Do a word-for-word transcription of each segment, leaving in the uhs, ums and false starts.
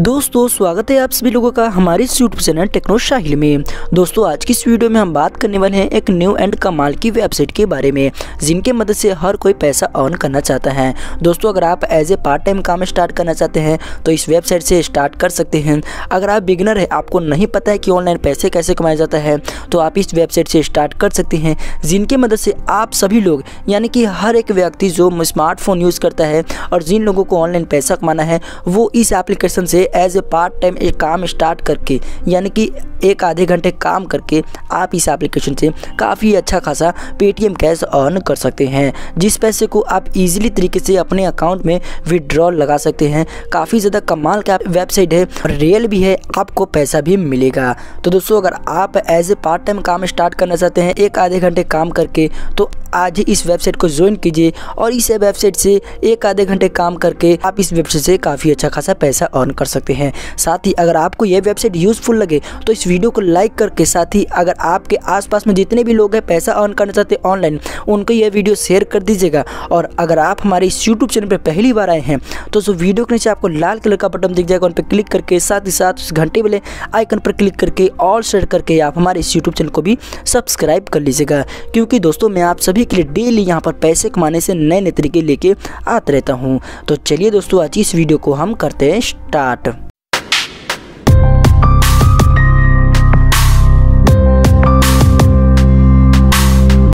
दोस्तों स्वागत है आप सभी लोगों का हमारे यूट्यूब चैनल टेक्नो शाहिल में। दोस्तों आज की इस वीडियो में हम बात करने वाले हैं एक न्यू एंड कमाल की वेबसाइट के बारे में जिनके मदद से हर कोई पैसा अर्न करना चाहता है। दोस्तों अगर आप एज ए पार्ट टाइम काम स्टार्ट करना चाहते हैं तो इस वेबसाइट से स्टार्ट कर सकते हैं। अगर आप बिगिनर है, आपको नहीं पता है कि ऑनलाइन पैसे कैसे कमाया जाता है, तो आप इस वेबसाइट से स्टार्ट कर सकते हैं जिनके मदद से आप सभी लोग यानी कि हर एक व्यक्ति जो स्मार्टफोन यूज़ करता है और जिन लोगों को ऑनलाइन पैसा कमाना है वो इस एप्लीकेशन से एज ए पार्ट टाइम एक काम स्टार्ट करके यानी कि एक आधे घंटे काम करके आप इस एप्लीकेशन से काफ़ी अच्छा खासा पेटीएम कैश अर्न कर सकते हैं, जिस पैसे को आप इजीली तरीके से अपने अकाउंट में विड्रॉल लगा सकते हैं। काफ़ी ज़्यादा कमाल का वेबसाइट है और रियल भी है, आपको पैसा भी मिलेगा। तो दोस्तों अगर आप एज ए पार्ट टाइम काम स्टार्ट करना चाहते हैं एक आधे घंटे काम करके, तो आज ही इस वेबसाइट को ज्वाइन कीजिए और इस वेबसाइट से एक आधे घंटे काम करके आप इस वेबसाइट से काफ़ी अच्छा खासा पैसा अर्न कर सकते हैं। साथ ही अगर आपको यह वेबसाइट यूजफुल लगे तो इस वीडियो को लाइक करके, साथ ही अगर आपके आसपास में जितने भी लोग हैं पैसा अर्न करना चाहते हैं ऑनलाइन, उनको यह वीडियो शेयर कर दीजिएगा। और अगर आप हमारे इस यूट्यूब चैनल पर पहली बार आए हैं तो उस वीडियो के नीचे आपको लाल कलर का बटन दिख जाएगा, उन पर क्लिक करके साथ ही साथ उस घंटे वाले आइकन पर क्लिक करके और शेयर करके आप हमारे इस यूट्यूब चैनल को भी सब्सक्राइब कर लीजिएगा, क्योंकि दोस्तों मैं आप सभी के लिए डेली यहाँ पर पैसे कमाने से नए नए तरीके लेके आते रहता हूँ। तो चलिए दोस्तों आज इस वीडियो को हम करते हैं स्टार्ट।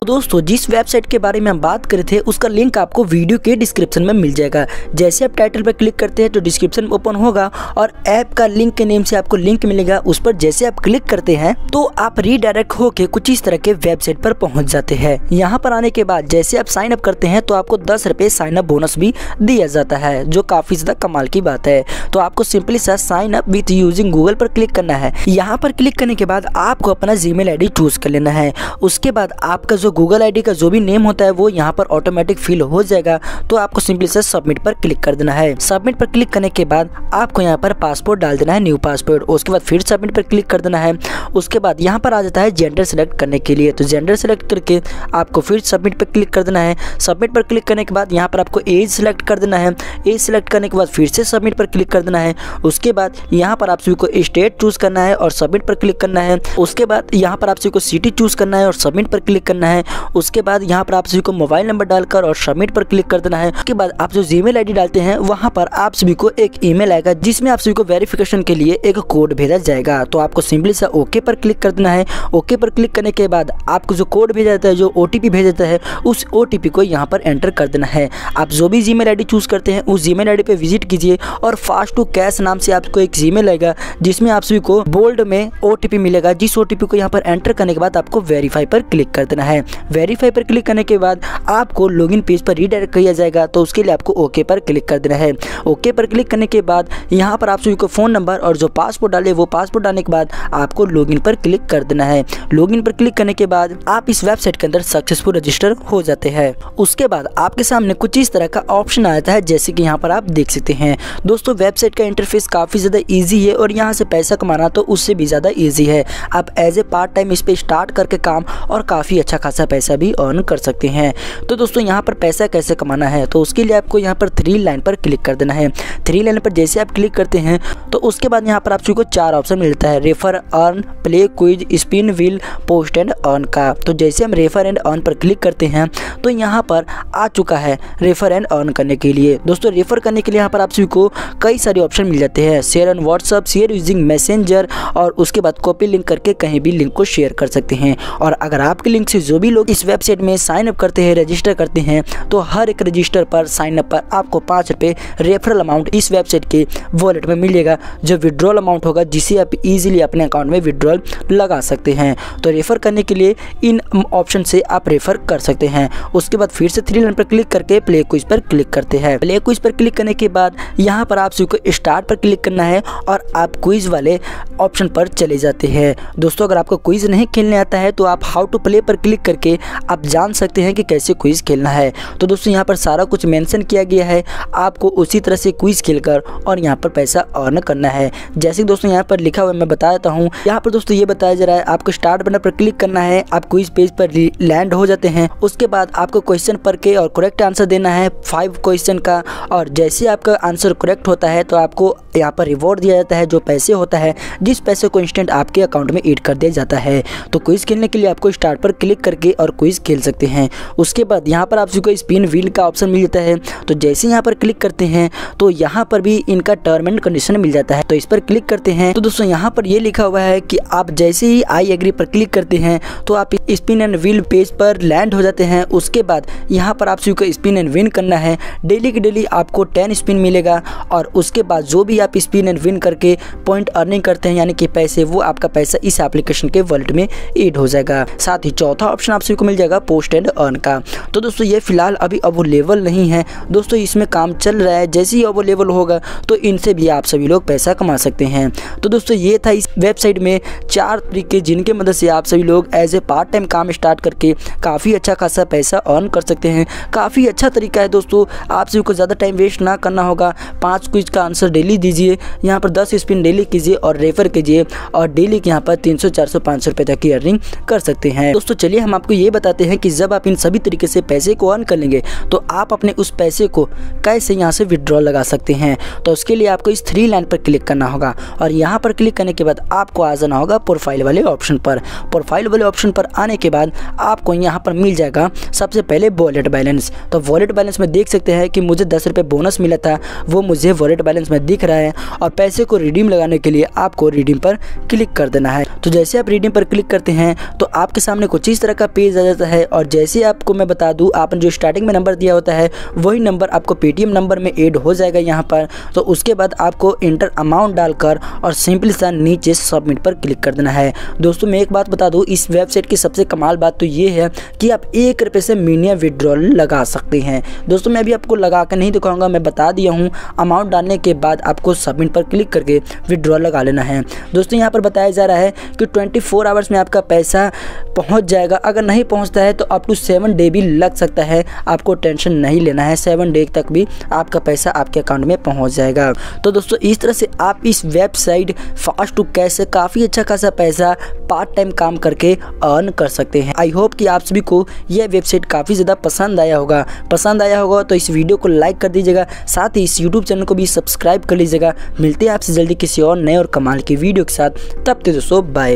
दोस्तों जिस वेबसाइट के बारे में हम बात कर रहे थे उसका लिंक आपको वीडियो के डिस्क्रिप्शन में मिल जाएगा। जैसे आप टाइटल पर क्लिक करते हैं तो डिस्क्रिप्शन ओपन होगा और ऐप का लिंक के नेम से आपको लिंक मिलेगा। उस पर जैसे आप क्लिक करते हैं तो आप रीडायरेक्ट होके कुछ इस तरह के वेबसाइट पर पहुंच जाते हैं। यहाँ पर आने के बाद जैसे आप साइन अप करते हैं तो आपको दस रुपये साइन अप बोनस भी दिया जाता है, जो काफी ज्यादा कमाल की बात है। तो आपको सिंपली सा sign up with using Google पर क्लिक करना है। यहाँ पर क्लिक करने के बाद आपको अपना जीमेल आई डी चूज कर लेना है। उसके बाद आपका जो गूगल आईडी का जो भी नेम होता है वो यहाँ पर ऑटोमेटिक फिल हो जाएगा। तो आपको सिंपली से सबमिट पर क्लिक कर देना है। सबमिट पर क्लिक करने के बाद आपको यहाँ पर पासपोर्ट डाल देना है, न्यू पासपोर्ट। उसके बाद फिर सबमिट पर क्लिक कर देना है। उसके बाद यहाँ पर आ जाता है जेंडर सेलेक्ट करने के लिए, तो जेंडर सेलेक्ट करके आपको फिर सबमिट पर क्लिक कर देना है। सबमिट पर क्लिक करने के बाद यहाँ पर आपको एज सेलेक्ट कर देना है। एज सेलेक्ट करने के बाद फिर से सबमिट पर क्लिक कर देना है। उसके बाद यहाँ पर आप सभी को स्टेट चूज करना है और सबमिट पर क्लिक करना है। उसके बाद यहाँ पर आप सभी को सिटी चूज करना है और सबमिट पर क्लिक करना है। उसके बाद यहाँ पर आप सभी को मोबाइल नंबर डालकर और सबमिट पर क्लिक कर देना है। उसके बाद आप जो जीमेल आईडी डालते हैं वहाँ पर आप सभी को एक ईमेल आएगा जिसमें आप सभी को वेरिफिकेशन के लिए एक कोड भेजा जाएगा। तो आपको सिंपली सा ओके पर क्लिक कर देना है। ओके पर क्लिक करने के बाद आपको जो कोड भेजा जाता है, जो ओटीपी भेजा जाता है, उस ओटीपी को यहाँ पर एंटर कर देना है। आप जो भी जीमेल आईडी चूज करते हैं उस जीमेल आईडी पर विजिट कीजिए और फास्ट टू कैश नाम से आपको एक जीमेल आएगा जिसमें आप सभी को बोल्ड में ओटीपी मिलेगा, जिस ओटीपी को यहाँ पर एंटर करने के बाद आपको वेरीफाई पर क्लिक कर देना है। वेरीफाई पर क्लिक करने के बाद आपको लॉगिन पेज पर रीडायरेक्ट किया जाएगा, तो उसके लिए आपको ओके पर क्लिक कर देना है। ओके पर क्लिक करने के बाद यहाँ पर आप सभी को फोन नंबर और जो पासवर्ड डाले वो पासवर्ड डालने के बाद आपको लॉगिन पर क्लिक कर देना है। लॉगिन पर क्लिक करने के बाद आप इस वेबसाइट के अंदर सक्सेसफुल रजिस्टर हो जाते हैं। उसके बाद आपके सामने कुछ इस तरह का ऑप्शन आ जाता है, जैसे कि यहाँ पर आप देख सकते हैं। दोस्तों वेबसाइट का इंटरफेस काफी ज्यादा ईजी है और यहाँ से पैसा कमाना तो उससे भी ज्यादा ईजी है। आप एज ए पार्ट टाइम इस पर स्टार्ट करके काम और काफी अच्छा खासा पैसा भी अर्न कर सकते हैं। तो दोस्तों यहाँ पर पैसा कैसे कमाना है, तो उसके लिए आपको यहाँ पर थ्री लाइन पर क्लिक कर देना है। थ्री लाइन पर जैसे आप क्लिक करते हैं तो उसके बाद यहाँ पर आप सभी को चार ऑप्शन मिलता है, refer, earn, play, quiz, spin wheel, post and earn का। तो जैसे हम रेफर एंड अर्न पर क्लिक करते हैं तो यहाँ पर आ चुका है रेफर एंड अर्न करने के लिए। दोस्तों रेफर करने के लिए यहाँ पर आप सभी को कई सारे ऑप्शन मिल जाते हैं, share on WhatsApp, share using Messenger, और उसके बाद कॉपी लिंक करके कहीं भी लिंक को शेयर कर सकते हैं। और अगर आपके लिंक से जो भी लोग इस वेबसाइट में साइन अप करते हैं, रजिस्टर करते हैं, तो हर एक रजिस्टर पर साइन अप पर आपको पाँच रुपये रेफरल अमाउंट इस वेबसाइट के वॉलेट में मिलेगा, जो विड्रॉल अमाउंट होगा जिसे आप इजीली अपने अकाउंट में विड्रॉल लगा सकते हैं। तो रेफर करने के लिए इन ऑप्शन से आप रेफर कर सकते हैं। उसके बाद फिर से थ्री लाइन पर क्लिक करके प्ले क्विज पर क्लिक करते हैं। प्ले क्विज पर क्लिक करने के बाद यहाँ पर आप सभी को स्टार्ट पर क्लिक करना है और आप क्विज वाले ऑप्शन पर चले जाते हैं। दोस्तों अगर आपको क्विज नहीं खेलने आता है तो आप हाउ टू प्ले पर क्लिक करके आप जान सकते हैं कि कैसे क्विज़ खेलना है। तो दोस्तों यहाँ पर सारा कुछ मेंशन किया गया है, आपको उसी तरह से क्विज़ खेलकर और यहाँ पर पैसा अर्न करना है। जैसे दोस्तों यहाँ पर लिखा हुआ मैं बता देता हूँ। यहाँ पर दोस्तों ये बताया जा रहा है आपको स्टार्ट बटन पर क्लिक करना है, आप क्विज पेज पर लैंड हो जाते हैं। उसके बाद आपको क्वेश्चन पर के और करेक्ट आंसर देना है फाइव क्वेश्चन का, और जैसे आपका आंसर करेक्ट होता है तो आपको यहाँ पर रिवॉर्ड दिया जाता है जो पैसे होता है, जिस पैसे को इंस्टेंट आपके अकाउंट में ऐड कर दिया जाता है। तो क्विज खेलने के लिए आपको स्टार्ट पर क्लिक करके और क्विज खेल सकते हैं। उसके बाद यहाँ पर आपको स्पिन व्हील का ऑप्शन मिल जाता है, तो जैसे यहाँ पर क्लिक करते हैं तो यहाँ पर भी इनका टर्म एंड कंडीशन मिल जाता है, तो इस पर क्लिक करते हैं। तो दोस्तों यहाँ पर ये लिखा हुआ है कि आप जैसे ही आई एग्री पर क्लिक करते हैं तो आप स्पिन एंड व्हील पेज पर लैंड हो जाते हैं। उसके बाद यहाँ पर आप सबको स्पिन एंड विन करना है, डेली की डेली आपको टेन स्पिन मिलेगा, और उसके बाद जो भी आप स्पिन एंड विन करके पॉइंट अर्निंग करते हैं यानी कि पैसे, वो आपका पैसा इस एप्लीकेशन के वॉलेट में ऐड हो जाएगा। साथ ही चौथा ऑप्शन आप सबको मिल जाएगा पोस्ट एंड अर्न का। तो दोस्तों ये फिलहाल अभी अवेलेबल नहीं है, दोस्तों इसमें काम चल रहा है, जैसे ही अवेलेबल होगा तो इनसे भी आप सभी लोग पैसा कमा सकते हैं। तो दोस्तों ये था इस वेबसाइट में चार तरीके जिनके मदद से आप सभी लोग एज ए पार्ट टाइम काम स्टार्ट करके काफ़ी अच्छा खासा पैसा अर्न कर सकते हैं। काफ़ी अच्छा तरीका है दोस्तों, आप सभी को ज़्यादा टाइम वेस्ट ना करना होगा। पाँच क्विज का आंसर डेली दीजिए, यहाँ पर दस स्पिन डेली कीजिए और रेफर कीजिए, और डेली के यहाँ पर तीन सौ चार सौ पाँच सौ रुपये तक की अर्निंग कर सकते हैं। दोस्तों चलिए हम आपको ये बताते हैं कि जब आप इन सभी तरीके से पैसे को अर्न कर लेंगे तो आप अपने उस पैसे को कैसे यहाँ से विड्रॉ लगा सकते हैं। तो उसके लिए आपको इस थ्री लाइन पर क्लिक करना होगा, और यहाँ पर क्लिक करने के बाद आपको आ जाना होगा प्रोफाइल वाले ऑप्शन पर। प्रोफाइल वाले ऑप्शन पर आने के बाद आपको यहाँ पर मिल जाएगा सबसे पहले वॉलेट बैलेंस। तो वॉलेट बैलेंस में देख सकते हैं कि मुझे दस रुपये बोनस मिला था, वो मुझे वॉलेट बैलेंस में दिख रहा है। और पैसे को रिडीम लगाने के लिए आपको रिडीम पर क्लिक कर देना है। तो जैसे आप रिडीम पर क्लिक करते हैं तो आपके सामने कुछ इस तरह का पेज आ जाता है, और जैसे आपको मैं बता दूँ आपने जो स्टार्टिंग में नंबर दिया होता है वही नंबर आपको पेटीएम नंबर में ऐड हो जाएगा यहाँ पर। तो उसके बाद आपको इंटर अमाउंट डालकर और सिंपली सा नीचे सबमिट पर क्लिक कर देना है। दोस्तों मैं एक बात बता दूँ, इस वेबसाइट की सबसे कमाल बात तो ये है कि आप एक रुपये से मिनिमम विड्रॉल लगा सकते हैं। दोस्तों मैं अभी आपको लगा कर नहीं दिखाऊंगा, मैं बता दिया हूँ अमाउंट डालने के बाद आपको सबमिट पर क्लिक करके विड्रॉल लगा लेना है। दोस्तों यहाँ पर बताया जा रहा है कि ट्वेंटी फोर आवर्स में आपका पैसा पहुँच जाएगा, अगर नहीं पहुँचता है तो अप टू सेवन डे भी लग सकता है, आपको टेंशन नहीं लेना है, सेवन डे तक भी आपका पैसा आपके अकाउंट में पहुँच जाएगा। तो दोस्तों इस तरह से आप इस वेबसाइट फास्ट टू कैश से काफ़ी अच्छा खासा पैसा पार्ट टाइम काम करके अर्न कर सकते हैं। आई होप कि आप सभी को यह वेबसाइट काफ़ी ज़्यादा पसंद आया होगा। पसंद आया होगा तो इस वीडियो को लाइक कर दीजिएगा, साथ ही इस यूट्यूब चैनल को भी सब्सक्राइब कर लीजिएगा। मिलते हैं आपसे जल्दी किसी और नए और कमाल की वीडियो के साथ, तब तक दोस्तों बाय।